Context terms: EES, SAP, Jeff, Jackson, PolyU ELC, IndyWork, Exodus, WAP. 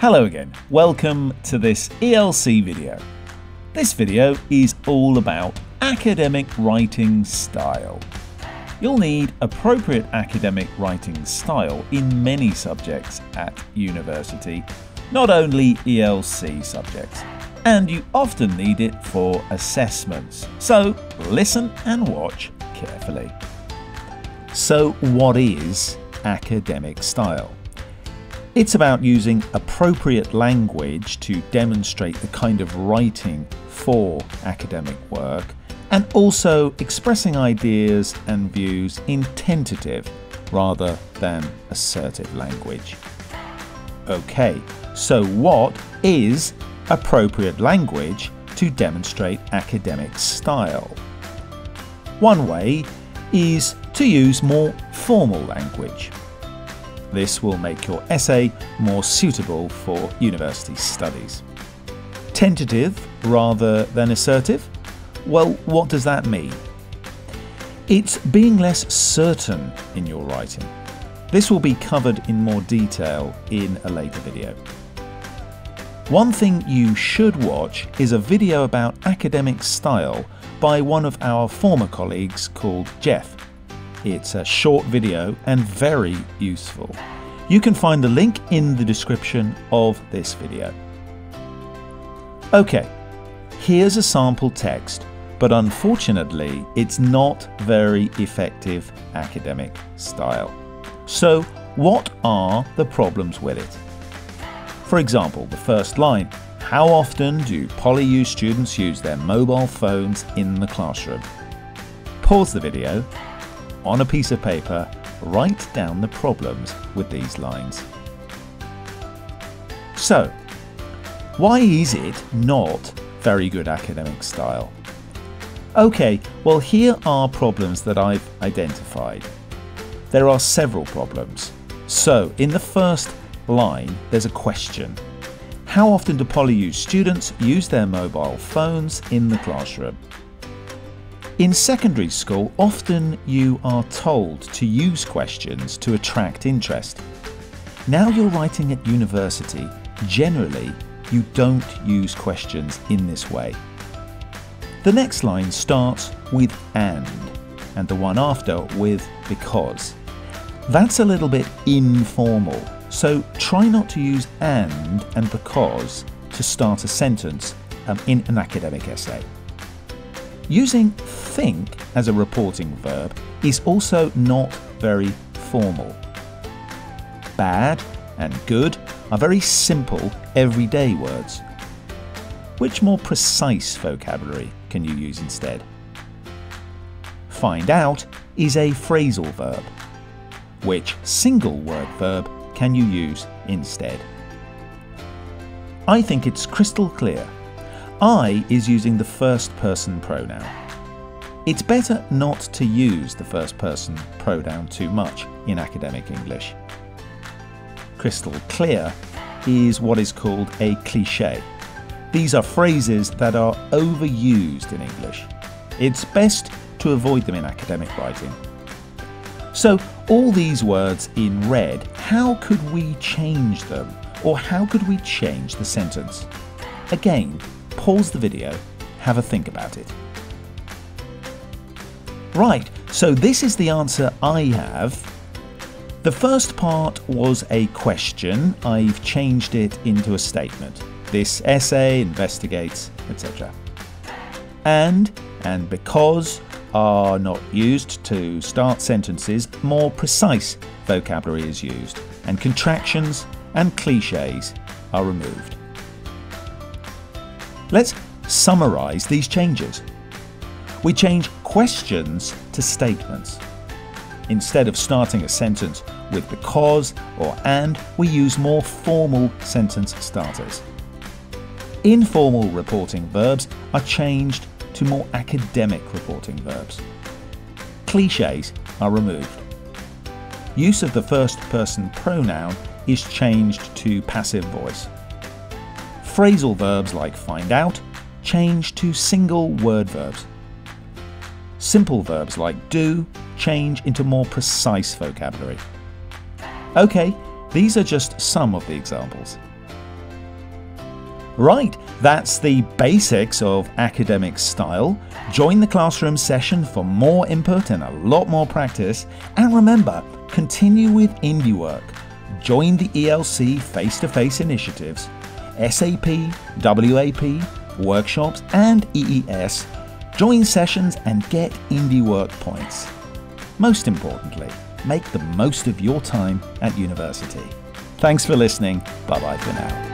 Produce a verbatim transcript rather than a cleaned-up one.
Hello again, welcome to this E L C video. This video is all about academic writing style. You'll need appropriate academic writing style in many subjects at university, not only E L C subjects, and you often need it for assessments. So listen and watch carefully. So what is academic style? It's about using appropriate language to demonstrate the kind of writing for academic work, and also expressing ideas and views in tentative rather than assertive language. Okay, so what is appropriate language to demonstrate academic style? One way is to use more formal language. This will make your essay more suitable for university studies. Tentative rather than assertive? Well, what does that mean? It's being less certain in your writing. This will be covered in more detail in a later video. One thing you should watch is a video about academic style by one of our former colleagues called Jeff. It's a short video and very useful. You can find the link in the description of this video. Okay, here's a sample text, but unfortunately it's not very effective academic style. So what are the problems with it? For example, the first line, how often do PolyU students use their mobile phones in the classroom? Pause the video. On a piece of paper, write down the problems with these lines. So, why is it not very good academic style? Okay, well here are problems that I've identified. There are several problems. So, in the first line, there's a question. How often do PolyU students use their mobile phones in the classroom? In secondary school, often you are told to use questions to attract interest. Now you're writing at university, generally you don't use questions in this way. The next line starts with and, and the one after with because. That's a little bit informal, so try not to use and and because to start a sentence um, in an academic essay. Using think as a reporting verb is also not very formal. Bad and good are very simple, everyday words. Which more precise vocabulary can you use instead? Find out is a phrasal verb. Which single word verb can you use instead? I think it's crystal clear. I is using the first person pronoun. It's better not to use the first person pronoun too much in academic English. Crystal clear is what is called a cliché. These are phrases that are overused in English. It's best to avoid them in academic writing. So all these words in red, how could we change them? Or how could we change the sentence? Again, pause the video, have a think about it. Right, so this is the answer I have. The first part was a question. I've changed it into a statement. This essay investigates, et cetera. And and because are not used to start sentences, more precise vocabulary is used, and contractions and clichés are removed. Let's summarize these changes. We change questions to statements. Instead of starting a sentence with because or and, we use more formal sentence starters. Informal reporting verbs are changed to more academic reporting verbs. Clichés are removed. Use of the first person pronoun is changed to passive voice. Phrasal verbs like find out change to single word verbs. Simple verbs like do change into more precise vocabulary. Okay, these are just some of the examples. Right, that's the basics of academic style. Join the classroom session for more input and a lot more practice. And remember, continue with IndyWork. Join the E L C face-to-face initiatives, S A P, W A P, workshops and E E S. Join sessions and get IndyWork points. Most importantly, make the most of your time at university. Thanks for listening. Bye-bye for now.